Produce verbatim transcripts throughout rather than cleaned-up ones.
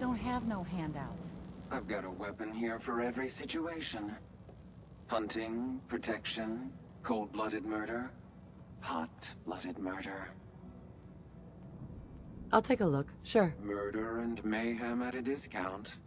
don't have no handouts. I've got a weapon here for every situation. Hunting, protection, cold-blooded murder, hot-blooded murder. I'll take a look, sure. Murder and mayhem at a discount.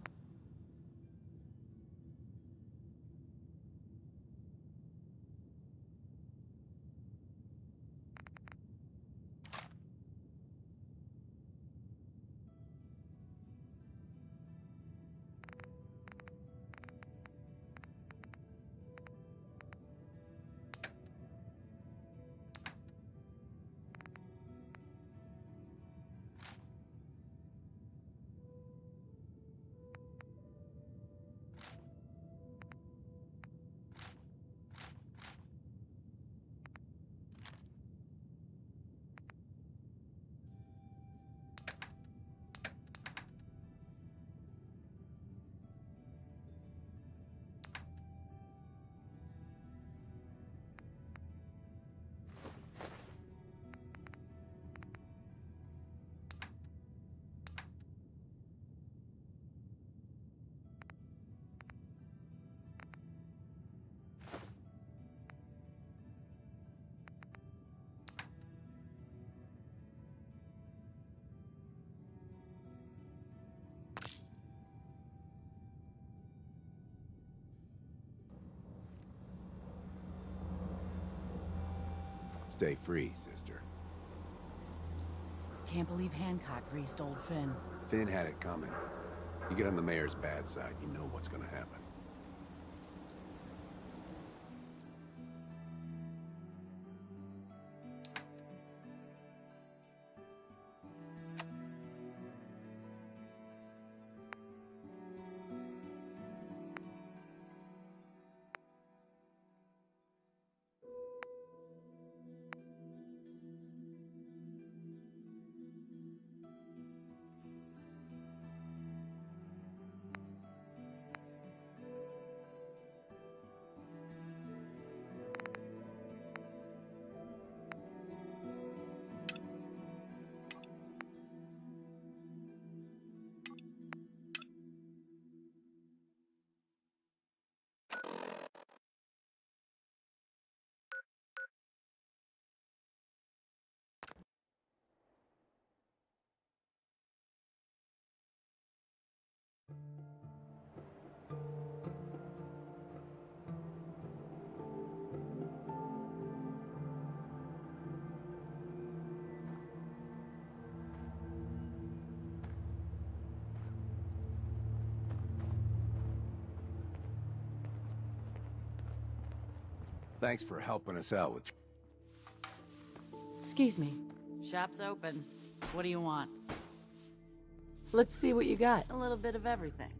Stay free, sister. Can't believe Hancock greased old Finn. Finn had it coming. You get on the mayor's bad side, you know what's gonna happen. Thanks for helping us out with... Excuse me. Shop's open. What do you want? Let's see what you got. A little bit of everything.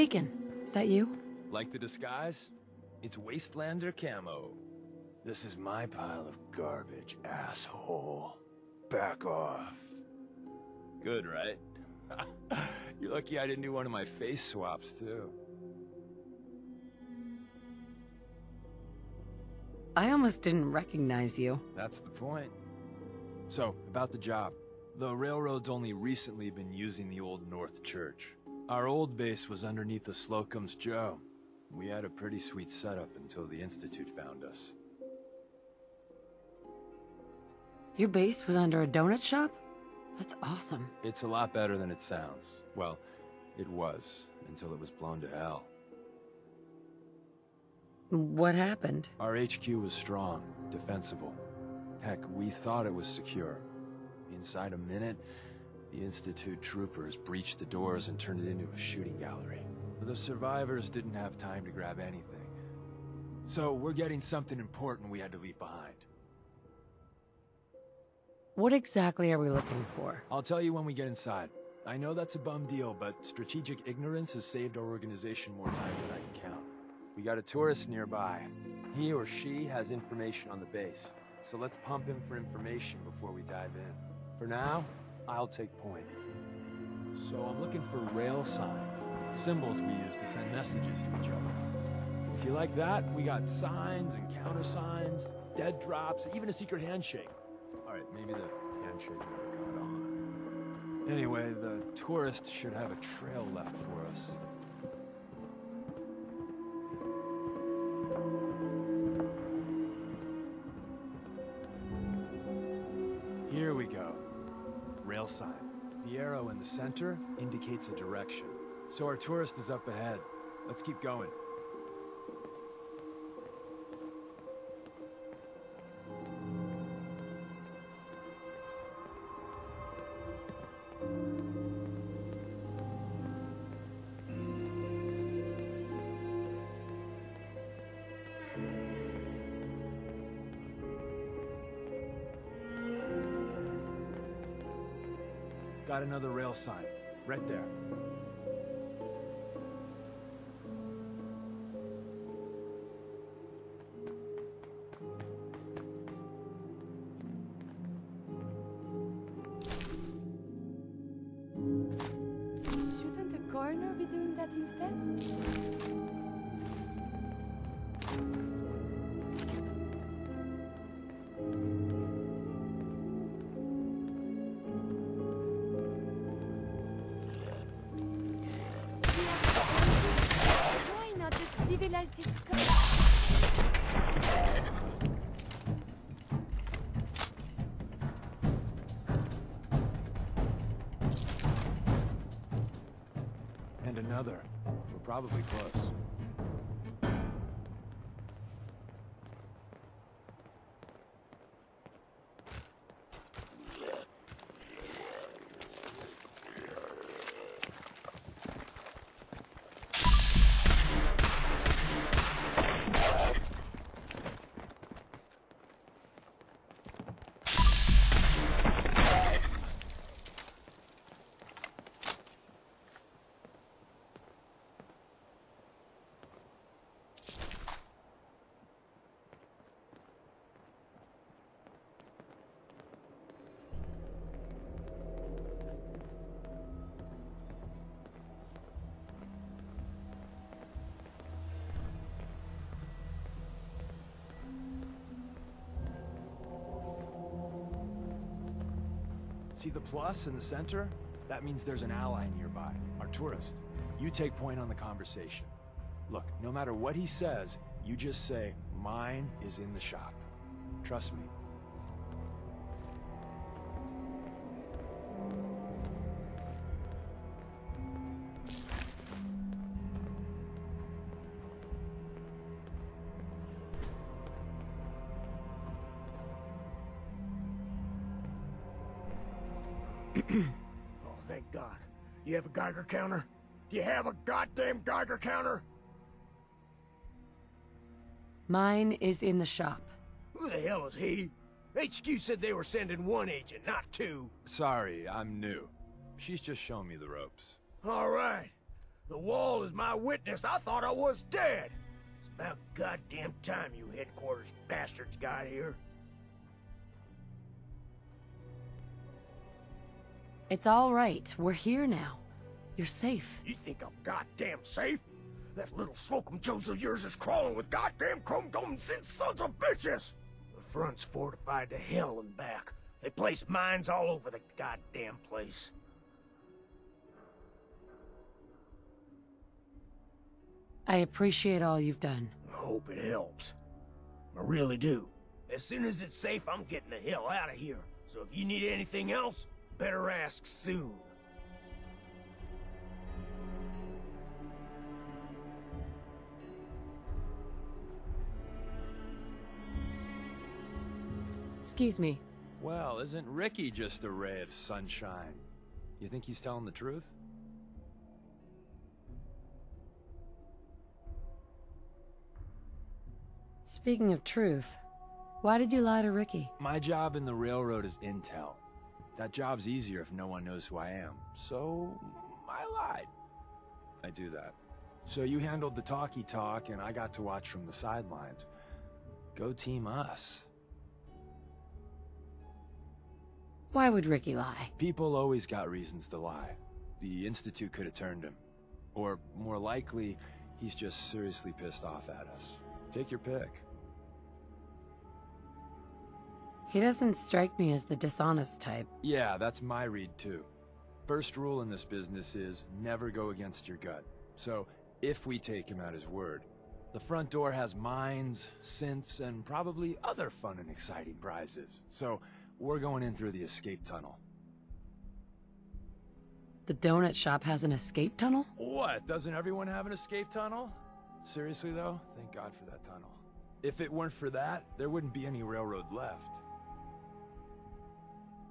Deacon, is that you? Like the disguise? It's Wastelander Camo. This is my pile of garbage, asshole. Back off. Good, right? You're lucky I didn't do one of my face swaps, too. I almost didn't recognize you. That's the point. So, about the job. The railroad's only recently been using the old North Church. Our old base was underneath the Slocum's Joe. We had a pretty sweet setup until the Institute found us. Your base was under a donut shop? That's awesome. It's a lot better than it sounds. Well, it was, until it was blown to hell. What happened? Our H Q was strong, defensible. Heck, we thought it was secure. Inside a minute, the Institute troopers breached the doors and turned it into a shooting gallery. The survivors didn't have time to grab anything. So we're getting something important we had to leave behind. What exactly are we looking for? I'll tell you when we get inside. I know that's a bum deal, but strategic ignorance has saved our organization more times than I can count. We got a tourist nearby. He or she has information on the base, so let's pump him for information before we dive in. For now, I'll take point. So I'm looking for rail signs, symbols we use to send messages to each other. If you like that, we got signs and countersigns, dead drops, even a secret handshake. All right, maybe the handshake never caught on. Anyway, the tourist should have a trail left for us. Here we go. Rail sign. The arrow in the center indicates a direction. So our tourist is up ahead. Let's keep going. Got another rail sign, right there. Shouldn't the coroner be doing that instead? And another. We're probably close. See the plus in the center? That means there's an ally nearby, our tourist. You take point on the conversation. Look, no matter what he says, you just say, mine is in the shop. Trust me. Oh, thank God. Do you have a Geiger counter? Do you have a goddamn Geiger counter? Mine is in the shop. Who the hell is he? H Q said they were sending one agent, not two. Sorry, I'm new. She's just shown me the ropes. All right. The wall is my witness. I thought I was dead. It's about goddamn time you headquarters bastards got here. It's all right. We're here now. You're safe. You think I'm goddamn safe? That little Slocum Joe of yours is crawling with goddamn chrome-domed sons of bitches! The front's fortified to hell and back. They placed mines all over the goddamn place. I appreciate all you've done. I hope it helps. I really do. As soon as it's safe, I'm getting the hell out of here. So if you need anything else, better ask soon. Excuse me. Well, isn't Ricky just a ray of sunshine? You think he's telling the truth? Speaking of truth, why did you lie to Ricky? My job in the railroad is intel. That job's easier if no one knows who I am. So, I lied. I do that. So you handled the talkie talk and I got to watch from the sidelines. Go team us. Why would Ricky lie? People always got reasons to lie. The Institute could have turned him. Or, more likely, he's just seriously pissed off at us. Take your pick. He doesn't strike me as the dishonest type. Yeah, that's my read too. First rule in this business is never go against your gut. So, if we take him at his word, the front door has mines, synths, and probably other fun and exciting prizes. So, we're going in through the escape tunnel. The donut shop has an escape tunnel? What? Doesn't everyone have an escape tunnel? Seriously though, thank God for that tunnel. If it weren't for that, there wouldn't be any railroad left.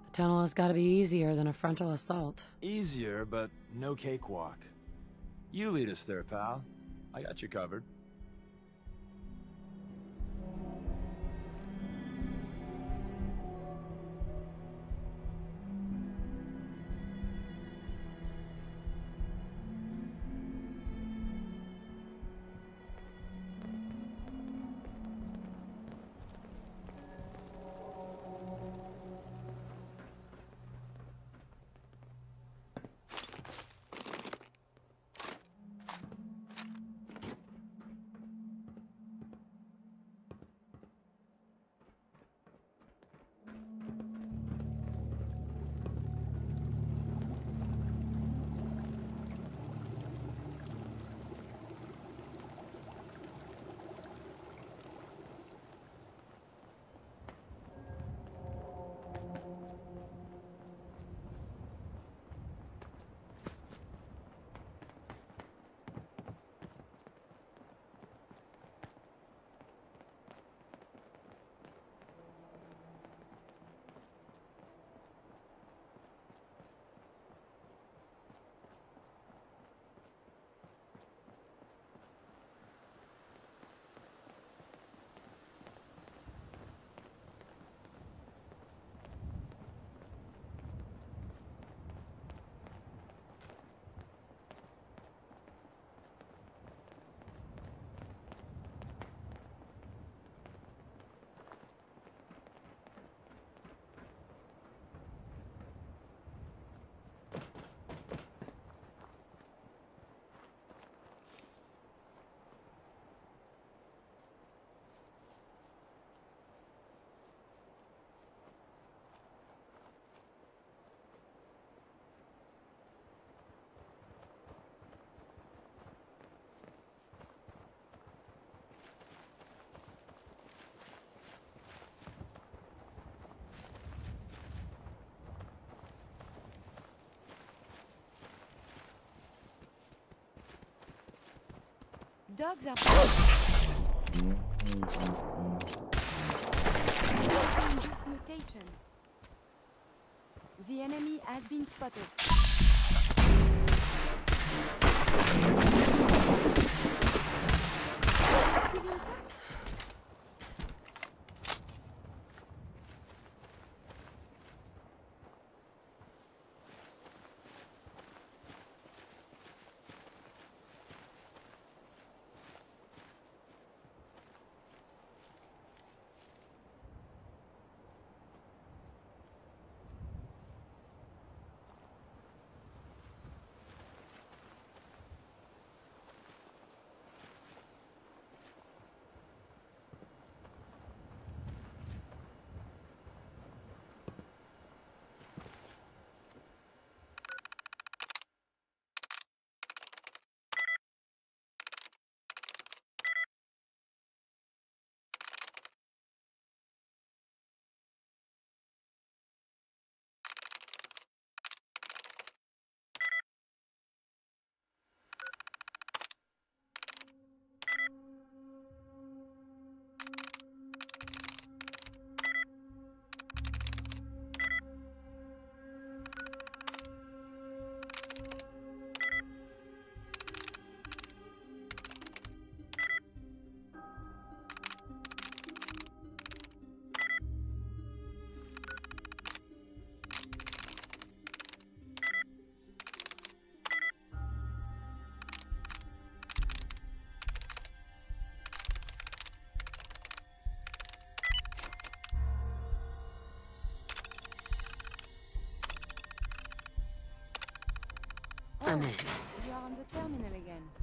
The tunnel has got to be easier than a frontal assault. Easier, but no cakewalk. You lead us there, pal. I got you covered. Dogs up. Mutation. The enemy has been spotted. the terminal again.